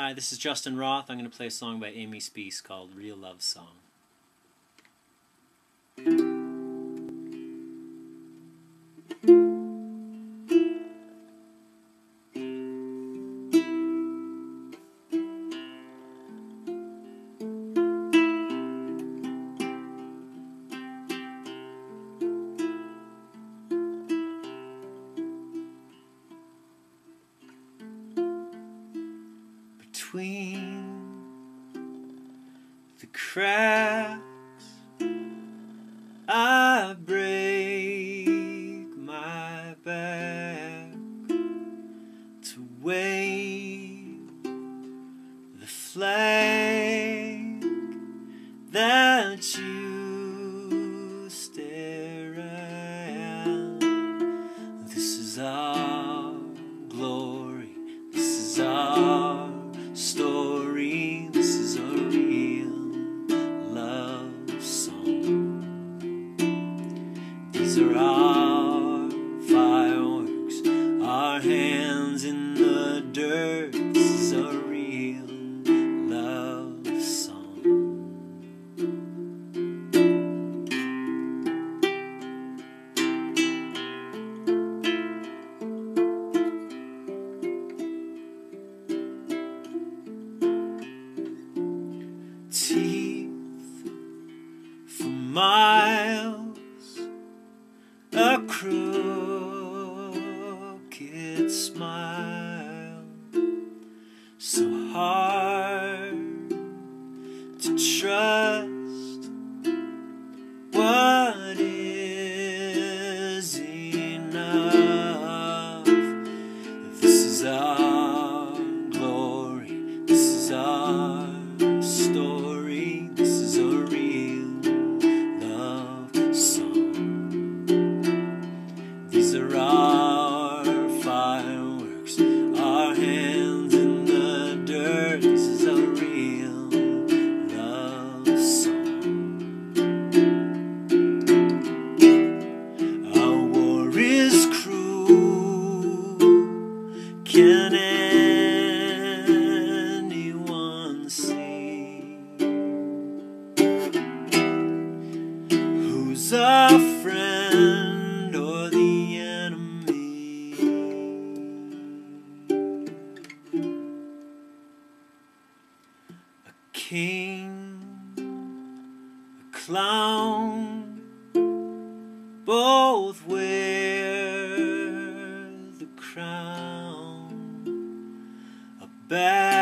Hi, this is Justin Roth. I'm going to play a song by Amy Speace called Real Love Song. Between the cracks, I break my back to wave the flag that you stare at. This is our glory, this is our story, this is a real love song. These are our fireworks, our hands in the dirt. This is a real love song. Teeth for miles, a crooked smile, so hard to trust what is enough. This is our glory, this is our story, this is a real love song. These are our fireworks, our hands in the dirt. This is a real love song. Our war is cruel. Who's a friend or the enemy? A king, a clown, both wear the crown. A bad